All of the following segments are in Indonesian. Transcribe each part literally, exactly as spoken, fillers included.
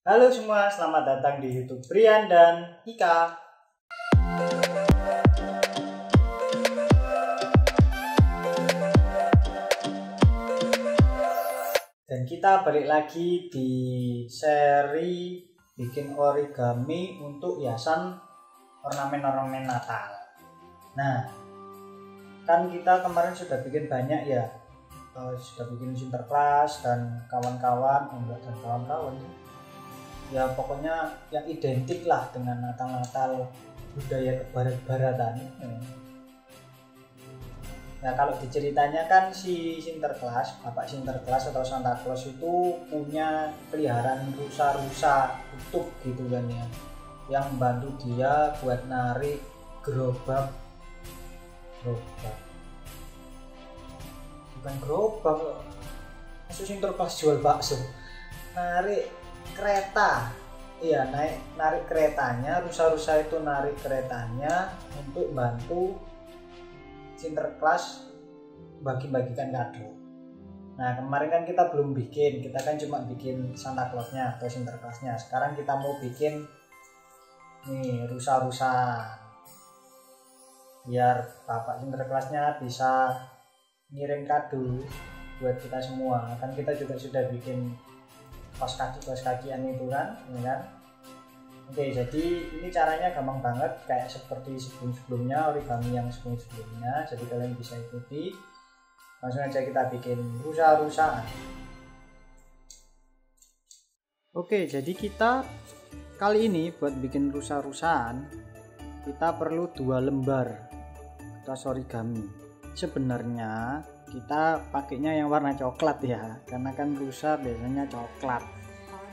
Halo semua, selamat datang di YouTube Brian dan Ika. Dan kita balik lagi di seri bikin origami untuk hiasan ornamen-ornamen Natal. Nah, kan kita kemarin sudah bikin banyak ya, sudah bikin Sinterklas dan kawan-kawan, enggak dan kawan-kawan. Ya pokoknya yang identik lah dengan Natal-Natal budaya kebarat-baratan. Nah kalau diceritanya kan si Sinterklas, Bapak Sinterklas atau Santa Claus itu punya peliharaan rusa-rusa kutub gitu kan ya, yang membantu dia buat narik gerobak gerobak bukan gerobak maksud Sinterklas jual bakso, narik kereta, iya naik narik keretanya, rusa-rusa itu narik keretanya untuk bantu Sinterklas bagi-bagikan kado. Nah kemarin kan kita belum bikin, kita kan cuma bikin Santa Clausnya atau Sinterklasnya. Sekarang kita mau bikin nih rusa-rusa biar Bapak Sinterklasnya bisa ngirim kado buat kita semua. Kan kita juga sudah bikin kaos kaki-kaos kakian itu kan, ya kan? Oke, jadi ini caranya gampang banget, kayak seperti sebelum-sebelumnya, origami yang sebelum-sebelumnya, jadi kalian bisa ikuti. Langsung aja kita bikin rusa-rusaan. Oke, jadi kita kali ini buat bikin rusa-rusaan kita perlu dua lembar kertas origami. Sebenarnya kita pakainya yang warna coklat ya, karena kan rusa biasanya coklat,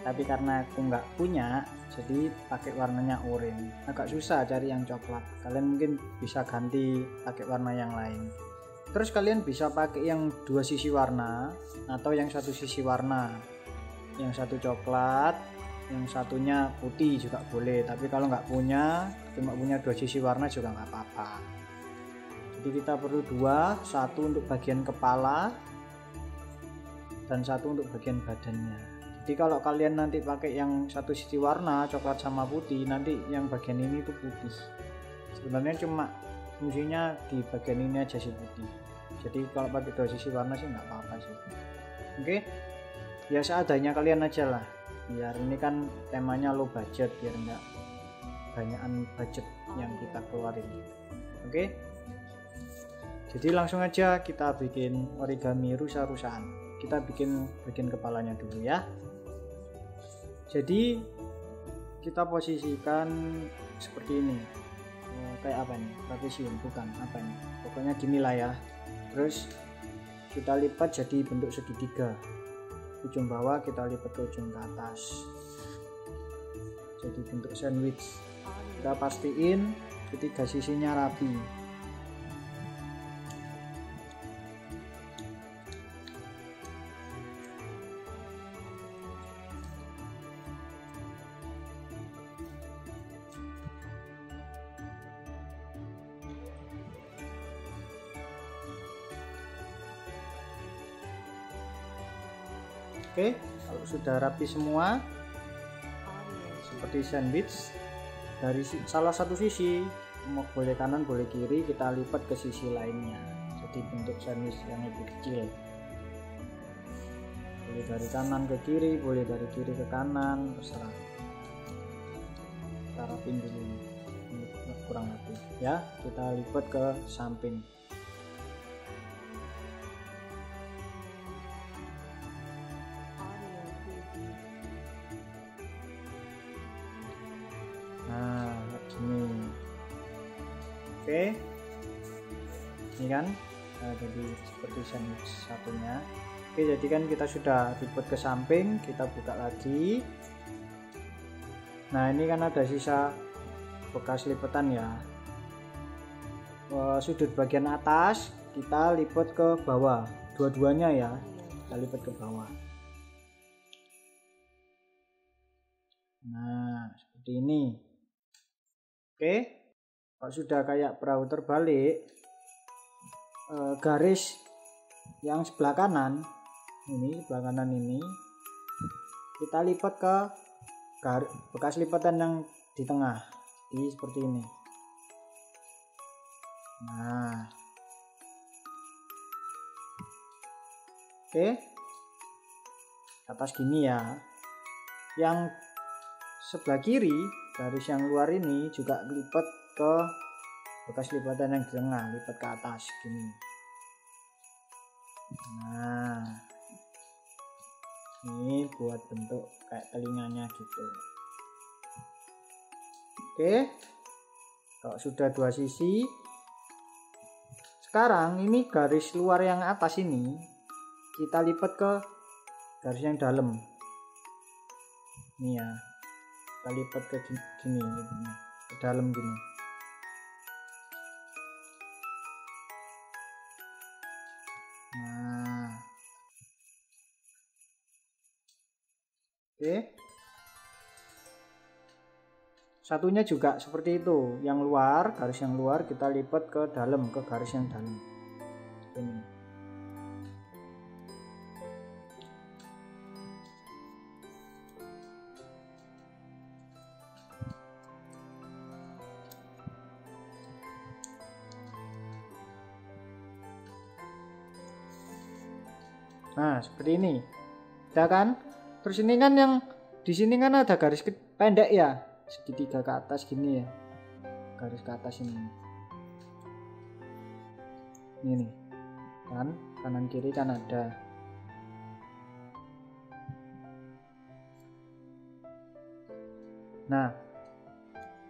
tapi karena aku nggak punya jadi pakai warnanya oranye. Agak susah cari yang coklat, kalian mungkin bisa ganti pakai warna yang lain. Terus kalian bisa pakai yang dua sisi warna atau yang satu sisi warna, yang satu coklat yang satunya putih juga boleh, tapi kalau nggak punya cuma punya dua sisi warna juga nggak apa-apa. Jadi kita perlu dua, satu untuk bagian kepala dan satu untuk bagian badannya. Jadi kalau kalian nanti pakai yang satu sisi warna coklat sama putih, nanti yang bagian ini itu putih. Sebenarnya cuma fungsinya di bagian ini aja sih putih. Jadi kalau pakai dua sisi warna sih nggak apa-apa sih. Oke, ya seadanya kalian aja lah. Biar ini kan temanya low budget, biar nggak banyakan budget yang kita keluarin. Oke. Jadi langsung aja kita bikin origami rusa-rusaan. Kita bikin bagian kepalanya dulu ya. Jadi kita posisikan seperti ini. Eh, kayak apa nih? Trapesium bukan apa nih? Pokoknya gini lah ya. Terus kita lipat jadi bentuk segitiga. Ujung bawah kita lipat ke ujung ke atas. Jadi bentuk sandwich. Kita pastiin ketiga sisinya rapi. Oke, kalau sudah rapi semua seperti sandwich, dari salah satu sisi mau boleh kanan boleh kiri kita lipat ke sisi lainnya jadi bentuk sandwich yang lebih kecil. Boleh dari kanan ke kiri, boleh dari kiri ke kanan, terserah. Kita rapin dulu, ini kurang rapi ya, kita lipat ke samping. Oke, ini kan nah, jadi seperti sandwich satunya. Oke, jadi kan kita sudah lipat ke samping, kita buka lagi. Nah ini kan ada sisa bekas lipatan ya. Sudut bagian atas kita lipat ke bawah, dua-duanya ya, kita lipat ke bawah. Nah seperti ini. Oke. Kalau sudah kayak perahu terbalik, garis yang sebelah kanan ini, sebelah kanan ini kita lipat ke bekas lipatan yang di tengah, jadi seperti ini. Nah, oke, atas gini ya. Yang sebelah kiri, garis yang luar ini juga lipat ke bekas lipatan yang di tengah, lipat ke atas gini. Nah, ini buat bentuk kayak telinganya gitu. Oke, kalau sudah dua sisi, sekarang ini garis luar yang atas ini kita lipat ke garis yang dalam. Ini ya, kita lipat ke gini, gini ke dalam gini. Nah, oke. Satunya juga seperti itu, yang luar, garis yang luar kita lipat ke dalam, ke garis yang dalam. Ini. Nah, seperti ini. Sudah kan? Terus ini kan yang di sini kan ada garis pendek ya. Segitiga ke atas gini ya, garis ke atas ini ini nih kan, kanan kiri kan ada. Nah,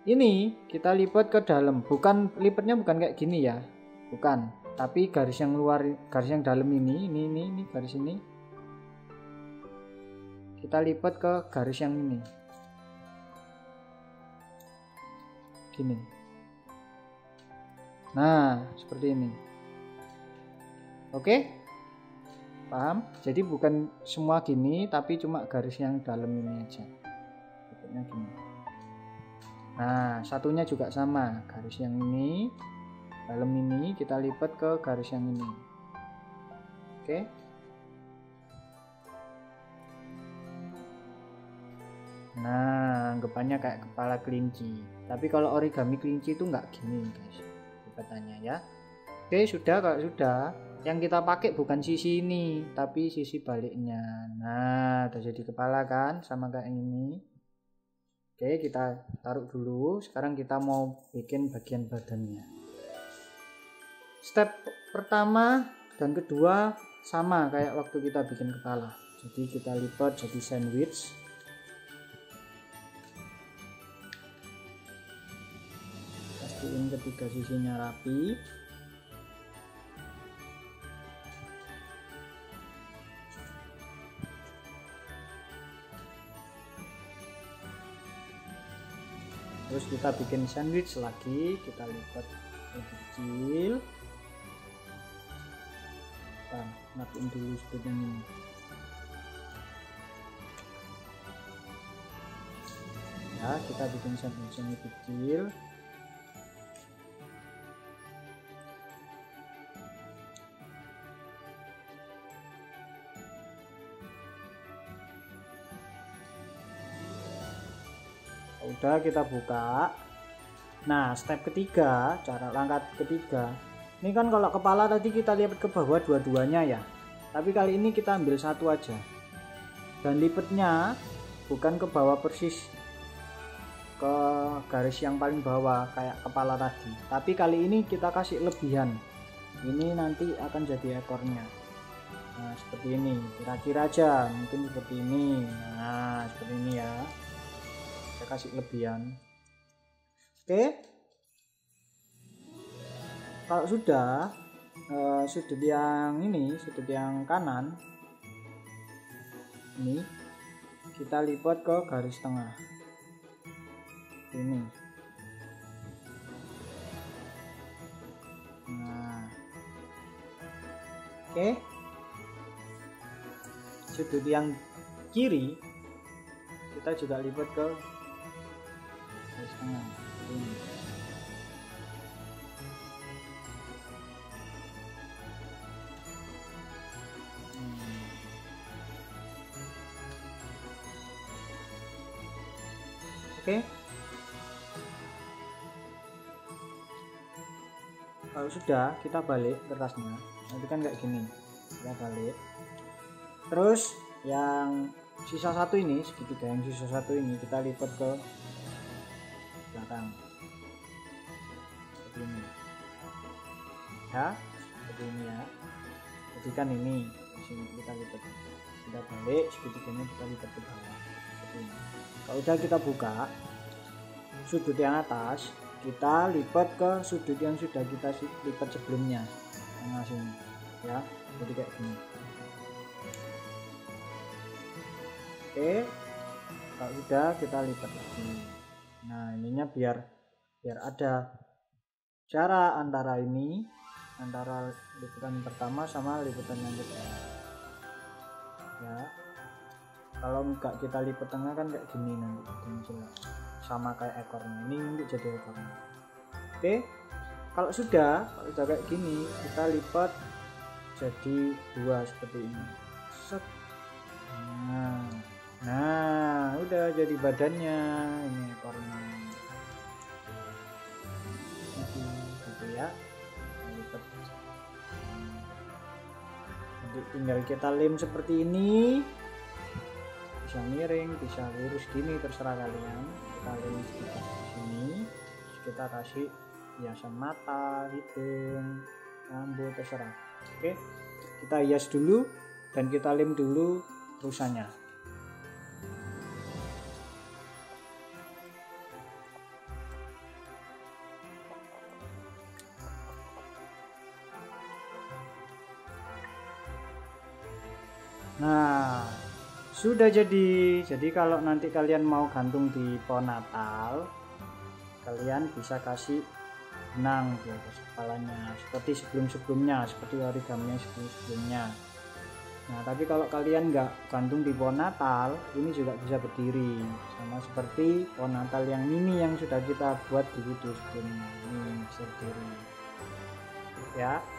ini kita lipat ke dalam, bukan lipatnya bukan kayak gini ya, bukan, tapi garis yang luar, garis yang dalam ini ini ini, ini garis ini kita lipat ke garis yang ini gini. Nah, seperti ini. Oke, paham? Jadi bukan semua gini, tapi cuma garis yang dalam ini aja. Bentuknya gini. Nah, satunya juga sama, garis yang ini dalam ini kita lipat ke garis yang ini. Oke. Nah, anggapannya kayak kepala kelinci. Tapi kalau origami kelinci itu nggak gini, guys. Katanya ya. Oke, sudah kalau sudah. Yang kita pakai bukan sisi ini, tapi sisi baliknya. Nah, udah jadi kepala kan, sama kayak ini. Oke, kita taruh dulu. Sekarang kita mau bikin bagian badannya. Step pertama dan kedua sama kayak waktu kita bikin kepala. Jadi kita lipat jadi sandwich. Ketiga sisinya rapi. Terus kita bikin sandwich lagi, kita lipat lebih kecil. Kita matiin dulu seperti ini. Ya, kita bikin sandwich yang lebih kecil. Udah, kita buka. Nah, step ketiga, cara langkah ketiga ini kan kalau kepala tadi kita lipat ke bawah dua-duanya ya, tapi kali ini kita ambil satu aja dan lipatnya bukan ke bawah persis ke garis yang paling bawah kayak kepala tadi, tapi kali ini kita kasih lebihan, ini nanti akan jadi ekornya. Nah, seperti ini, kira-kira aja mungkin seperti ini. Nah, seperti ini ya, saya kasih lebihan. Oke, kalau sudah eh, sudut yang ini, sudut yang kanan ini kita lipat ke garis tengah ini. Nah, oke, sudut yang kiri kita juga lipat ke setengah ini. Oke. Kalau sudah, kita balik kertasnya. Nanti kan kayak gini. Kita balik. Terus yang sisa satu ini, segitiga yang sisa satu ini kita lipat ke belakang. Seperti ini. Ya, seperti ini ya. Jadi kan ini di sini kita lipat. Kita balik segitiganya kita lipat ke bawah. Kalau udah kita buka sudut yang atas, kita lipat ke sudut yang sudah kita lipat sebelumnya, tengah sini ya, jadi kayak gini. Oke, kalau udah kita lipat lagi. Nah ininya biar biar ada jarak antara ini, antara liputan pertama sama liputan yang kedua ya. Kalau enggak kita lipat tengah kan kayak gini nanti, gini jelas sama kayak ekornya ini untuk jadi ekornya. Oke, kalau sudah kalau sudah kayak gini kita lipat jadi dua seperti ini. Set. Nah, nah udah jadi badannya, ini ekornya gitu, gitu ya. Kita lipat. Jadi tinggal kita lem seperti ini, bisa miring, bisa lurus gini, terserah kalian. Kita lem sedikit di sini, terus kita kasih hiasan mata, hidung, rambut, terserah. Oke, kita hias dulu dan kita lem dulu rusanya. Nah sudah jadi. Jadi kalau nanti kalian mau gantung di pohon Natal, kalian bisa kasih benang di atas kepalanya seperti sebelum-sebelumnya, seperti origami sebelum-sebelumnya. Nah tapi kalau kalian nggak gantung di pohon Natal, ini juga bisa berdiri sama seperti pohon Natal yang mini yang sudah kita buat di video sebelumnya, ini bisa berdiri ya.